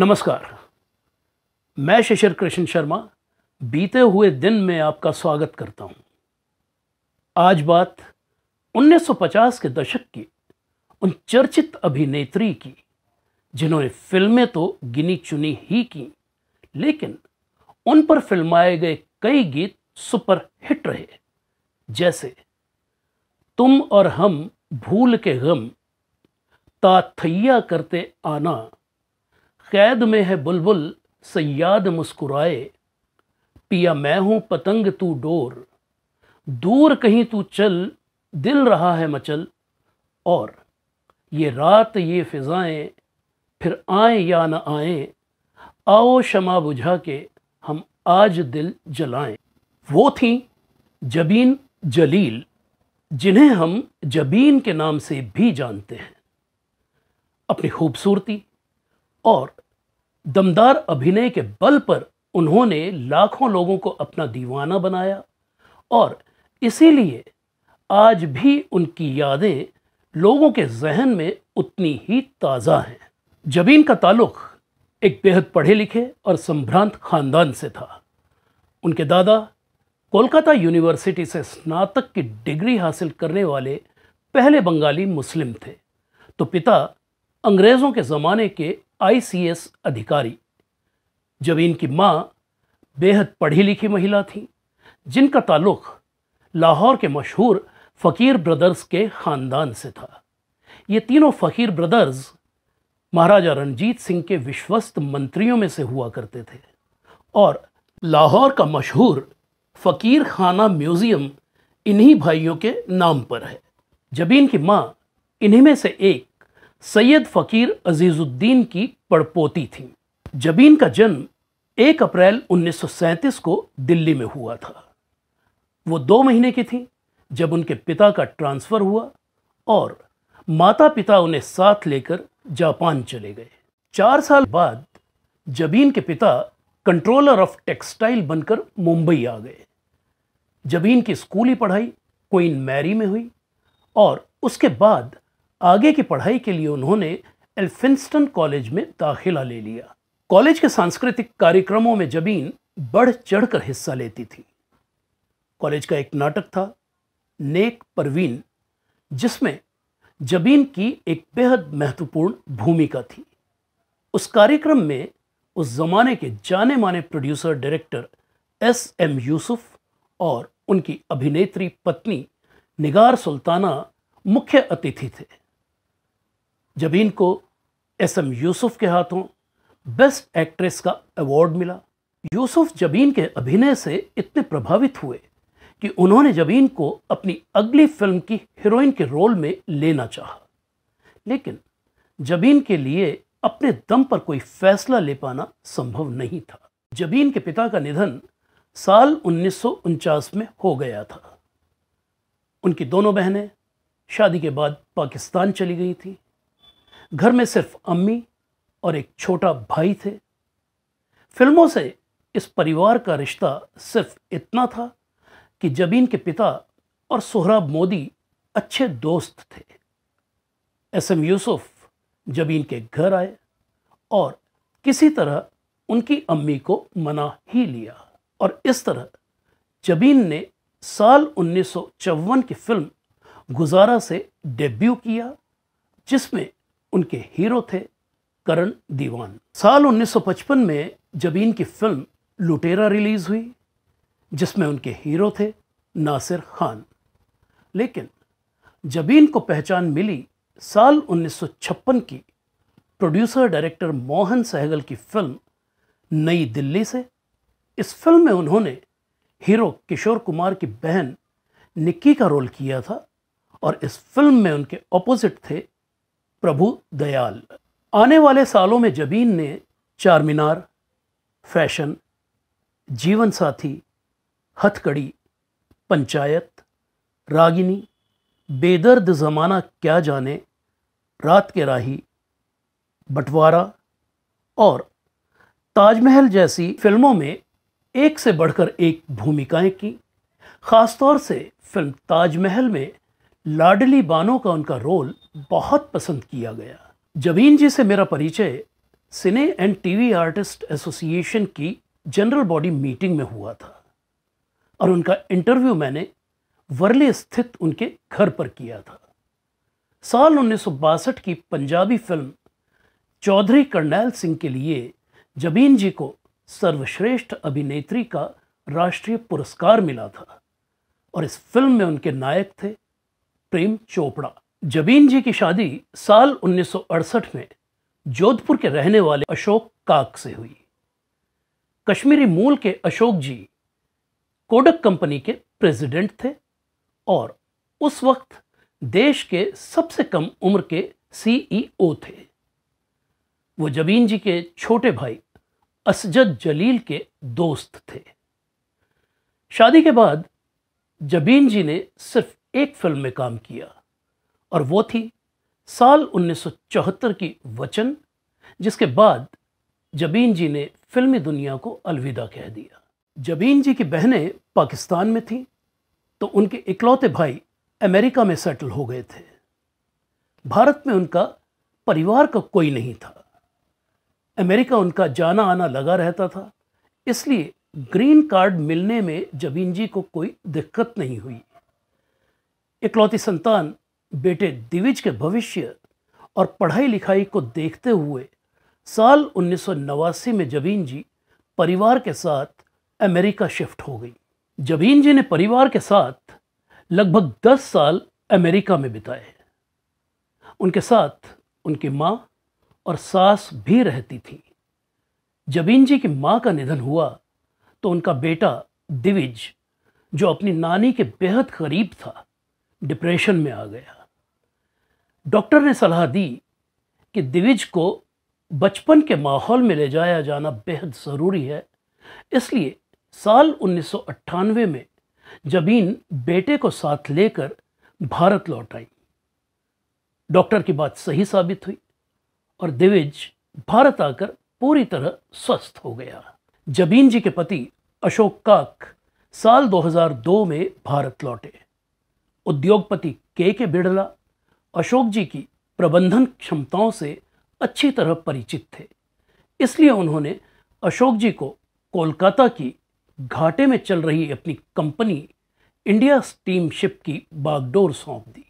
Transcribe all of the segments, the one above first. नमस्कार, मैं शिशिर कृष्ण शर्मा बीते हुए दिन में आपका स्वागत करता हूं। आज बात 1950 के दशक की उन चर्चित अभिनेत्री की जिन्होंने फिल्में तो गिनी चुनी ही की, लेकिन उन पर फिल्माए गए कई गीत सुपर हिट रहे, जैसे तुम और हम, भूल के गम, ताथैया करते आना, कैद में है बुलबुल, सयाद मुस्कुराए, पिया मैं हूँ पतंग तू डोर, दूर कहीं तू चल, दिल रहा है मचल, और ये रात ये फिजाएं फिर आए या न आए, आओ शमा बुझा के हम आज दिल जलाएं। वो थी जबीन जलील, जिन्हें हम जबीन के नाम से भी जानते हैं। अपनी खूबसूरती और दमदार अभिनय के बल पर उन्होंने लाखों लोगों को अपना दीवाना बनाया, और इसीलिए आज भी उनकी यादें लोगों के जहन में उतनी ही ताज़ा हैं। जबीन का ताल्लुक एक बेहद पढ़े लिखे और संभ्रांत खानदान से था। उनके दादा कोलकाता यूनिवर्सिटी से स्नातक की डिग्री हासिल करने वाले पहले बंगाली मुस्लिम थे, तो पिता अंग्रेज़ों के ज़माने के ICS अधिकारी। जबीन की माँ बेहद पढ़ी लिखी महिला थी, जिनका ताल्लुक़ लाहौर के मशहूर फ़कीर ब्रदर्स के ख़ानदान से था। ये तीनों फ़कीर ब्रदर्स महाराजा रणजीत सिंह के विश्वस्त मंत्रियों में से हुआ करते थे, और लाहौर का मशहूर फ़कीर खाना म्यूज़ियम इन्हीं भाइयों के नाम पर है। जबीन की माँ इन्हीं में से एक सैयद फकीर अजीजुद्दीन की पड़पोती थी। जबीन का जन्म 1 अप्रैल 1937 को दिल्ली में हुआ था। वो 2 महीने की थी जब उनके पिता का ट्रांसफ़र हुआ और माता पिता उन्हें साथ लेकर जापान चले गए। 4 साल बाद जबीन के पिता कंट्रोलर ऑफ टेक्सटाइल बनकर मुंबई आ गए। जबीन की स्कूली पढ़ाई क्वीन मैरी में हुई, और उसके बाद आगे की पढ़ाई के लिए उन्होंने एल्फिनस्टन कॉलेज में दाखिला ले लिया। कॉलेज के सांस्कृतिक कार्यक्रमों में जबीन बढ़ चढ़कर हिस्सा लेती थी। कॉलेज का एक नाटक था नेक परवीन, जिसमें जबीन की एक बेहद महत्वपूर्ण भूमिका थी। उस कार्यक्रम में उस जमाने के जाने माने प्रोड्यूसर डायरेक्टर SM यूसुफ और उनकी अभिनेत्री पत्नी निगार सुल्ताना मुख्य अतिथि थे। जबीन को SM यूसुफ के हाथों बेस्ट एक्ट्रेस का अवार्ड मिला। यूसुफ जबीन के अभिनय से इतने प्रभावित हुए कि उन्होंने जबीन को अपनी अगली फिल्म की हीरोइन के रोल में लेना चाहा, लेकिन जबीन के लिए अपने दम पर कोई फैसला ले पाना संभव नहीं था। जबीन के पिता का निधन साल 1949 में हो गया था। उनकी दोनों बहनें शादी के बाद पाकिस्तान चली गई थी। घर में सिर्फ अम्मी और एक छोटा भाई थे। फिल्मों से इस परिवार का रिश्ता सिर्फ इतना था कि जबीन के पिता और सोहराब मोदी अच्छे दोस्त थे। SM यूसुफ जबीन के घर आए और किसी तरह उनकी अम्मी को मना ही लिया, और इस तरह जबीन ने साल 1954 की फिल्म गुजारा से डेब्यू किया, जिसमें उनके हीरो थे करण दीवान। साल 1955 में जबीन की फिल्म लुटेरा रिलीज हुई, जिसमें उनके हीरो थे नासिर खान। लेकिन जबीन को पहचान मिली साल 1956 की प्रोड्यूसर डायरेक्टर मोहन सहगल की फिल्म नई दिल्ली से। इस फिल्म में उन्होंने हीरो किशोर कुमार की बहन निक्की का रोल किया था, और इस फिल्म में उनके ऑपोजिट थे प्रभु दयाल। आने वाले सालों में जबीन ने चार मीनार, फैशन, जीवन साथी, हथकड़ी, पंचायत, रागिनी, बेदर्द ज़माना क्या जाने, रात के राही, बंटवारा और ताजमहल जैसी फिल्मों में एक से बढ़कर एक भूमिकाएं की। ख़ासतौर से फिल्म ताजमहल में लाडली बानो का उनका रोल बहुत पसंद किया गया। जबीन जी से मेरा परिचय cine and TV artist association की जनरल बॉडी मीटिंग में हुआ था और उनका इंटरव्यू मैंने वर्ली स्थित उनके घर पर किया था। साल 1962 की पंजाबी फिल्म चौधरी करनैल सिंह के लिए जबीन जी को सर्वश्रेष्ठ अभिनेत्री का राष्ट्रीय पुरस्कार मिला था और इस फिल्म में उनके नायक थे प्रेम चोपड़ा। जबीन जी की शादी साल 1968 में जोधपुर के रहने वाले अशोक काक से हुई। कश्मीरी मूल के अशोक जी कोडक कंपनी के प्रेसिडेंट थे और उस वक्त देश के सबसे कम उम्र के सीईओ थे। वो जबीन जी के छोटे भाई असजद जलील के दोस्त थे। शादी के बाद जबीन जी ने सिर्फ एक फिल्म में काम किया और वो थी साल 1974 की वचन, जिसके बाद जबीन जी ने फिल्मी दुनिया को अलविदा कह दिया। जबीन जी की बहनें पाकिस्तान में थीं तो उनके इकलौते भाई अमेरिका में सेटल हो गए थे। भारत में उनका परिवार का कोई नहीं था। अमेरिका उनका जाना आना लगा रहता था, इसलिए ग्रीन कार्ड मिलने में जबीन जी को कोई दिक्कत नहीं हुई। इकलौती संतान बेटे दिविज के भविष्य और पढ़ाई लिखाई को देखते हुए साल 1989 में जबीन जी परिवार के साथ अमेरिका शिफ्ट हो गई। जबीन जी ने परिवार के साथ लगभग 10 साल अमेरिका में बिताए। उनके साथ उनकी माँ और सास भी रहती थी। जबीन जी की माँ का निधन हुआ तो उनका बेटा दिविज, जो अपनी नानी के बेहद करीब था, डिप्रेशन में आ गया। डॉक्टर ने सलाह दी कि दिविज को बचपन के माहौल में ले जाया जाना बेहद ज़रूरी है, इसलिए साल 1998 में जबीन बेटे को साथ लेकर भारत लौट आई। डॉक्टर की बात सही साबित हुई और दिविज भारत आकर पूरी तरह स्वस्थ हो गया। जबीन जी के पति अशोक काक साल 2002 में भारत लौटे। उद्योगपति केके बिड़ला अशोक जी की प्रबंधन क्षमताओं से अच्छी तरह परिचित थे, इसलिए उन्होंने अशोक जी को कोलकाता की घाटे में चल रही अपनी कंपनी इंडिया स्टीमशिप की बागडोर सौंप दी।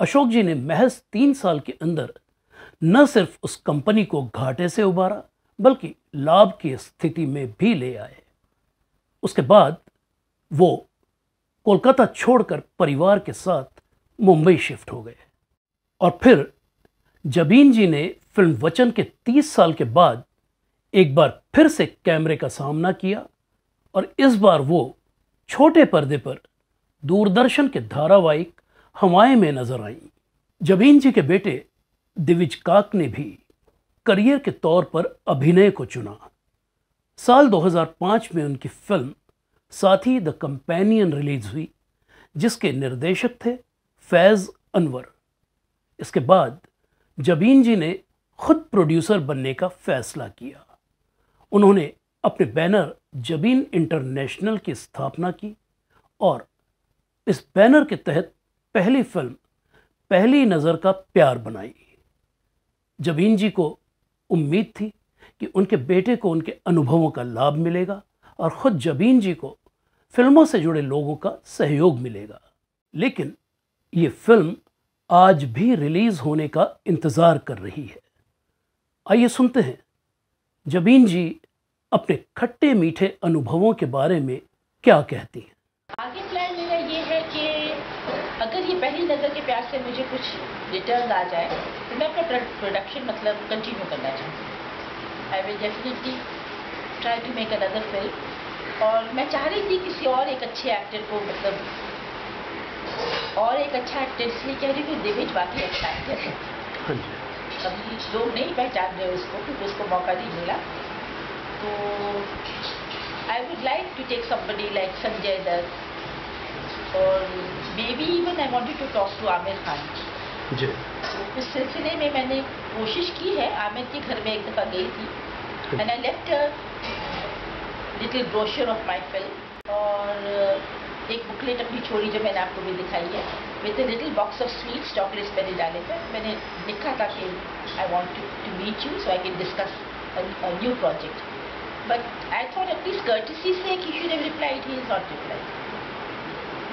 अशोक जी ने महज 3 साल के अंदर न सिर्फ उस कंपनी को घाटे से उबारा बल्कि लाभ की स्थिति में भी ले आए। उसके बाद वो कोलकाता छोड़कर परिवार के साथ मुंबई शिफ्ट हो गए और फिर जबीन जी ने फिल्म वचन के 30 साल के बाद एक बार फिर से कैमरे का सामना किया और इस बार वो छोटे पर्दे पर दूरदर्शन के धारावाहिक हवाएं में नजर आईं। जबीन जी के बेटे दिविज काक ने भी करियर के तौर पर अभिनय को चुना। साल 2005 में उनकी फिल्म साथी द कंपेनियन रिलीज हुई, जिसके निर्देशक थे फैज़ अनवर। इसके बाद जबीन जी ने खुद प्रोड्यूसर बनने का फैसला किया। उन्होंने अपने बैनर जबीन इंटरनेशनल की स्थापना की और इस बैनर के तहत पहली फिल्म पहली नज़र का प्यार बनाई। जबीन जी को उम्मीद थी कि उनके बेटे को उनके अनुभवों का लाभ मिलेगा और ख़ुद जबीन जी को फिल्मों से जुड़े लोगों का सहयोग मिलेगा, लेकिन ये फिल्म आज भी रिलीज़ होने का इंतज़ार कर रही है। आइए सुनते हैं जबीन जी अपने खट्टे मीठे अनुभवों के बारे में क्या कहती हैं। आगे प्लान मेरा ये है कि अगर ये पहली नज़र के प्यार से मुझे कुछ रिटर्न आ जाए तो मैं अपना प्रोडक्शन मतलब कंटिन्यू करना चाहती हूँ। I will definitely try to make another film. और मैं चाह रही थी किसी और एक अच्छे एक्टर को, मतलब और एक अच्छा एक्टर इसलिए कह रही हूँ, दिविज बाकी अच्छा एक्टर है, कभी लोग नहीं पहचान रहे उसको क्योंकि उसको मौका नहीं मिला। तो I would like to take somebody like Sanjay Dutt और baby even I wanted to talk to Aamir Khan ji. इस सिलसिले में मैंने कोशिश की है। आमिर के घर में एक दफ़ा गई थी and I left little brochure of my film और एक बुकलेट अपनी छोड़ी जो मैंने आपको भी दिखाई है। with a little box of sweets, chocolates मैंने डाले थे। मैंने लिखा था कि I want to meet you so I can discuss a new project. But I thought at least courtesy से he should have replied, he is not replied.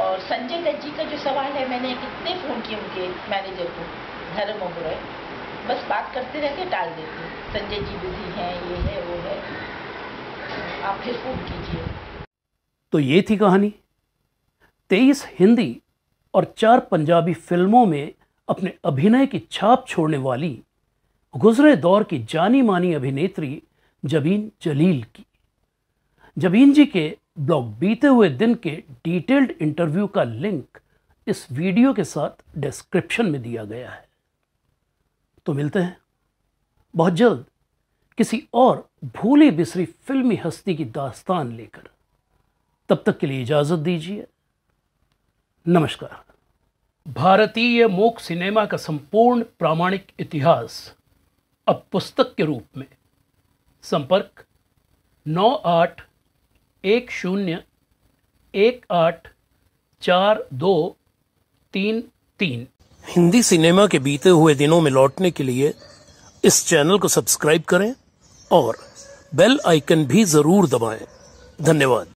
और संजय दत्त जी का जो सवाल है, मैंने कितने फ़ोन किए उनके मैनेजर को, धर्म ओबराय, बस बात करते रहते, टाल देते, संजय जी बिजी हैं, ये है वो है, आप फिर फ़ोन कीजिए। तो ये थी कहानी। 23 हिंदी और 4 पंजाबी फिल्मों में अपने अभिनय की छाप छोड़ने वाली गुजरे दौर की जानी मानी अभिनेत्री जबीन जलील की। जबीन जी के ब्लॉग बीते हुए दिन के डिटेल्ड इंटरव्यू का लिंक इस वीडियो के साथ डिस्क्रिप्शन में दिया गया है। तो मिलते हैं बहुत जल्द किसी और भूली बिसरी फिल्मी हस्ती की दास्तान लेकर। तब तक के लिए इजाजत दीजिए, नमस्कार। भारतीय मूक सिनेमा का संपूर्ण प्रामाणिक इतिहास अब पुस्तक के रूप में। संपर्क 9810184233। हिंदी सिनेमा के बीते हुए दिनों में लौटने के लिए इस चैनल को सब्सक्राइब करें और बेल आइकन भी जरूर दबाएं। धन्यवाद।